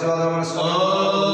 Shivaya Namaskar.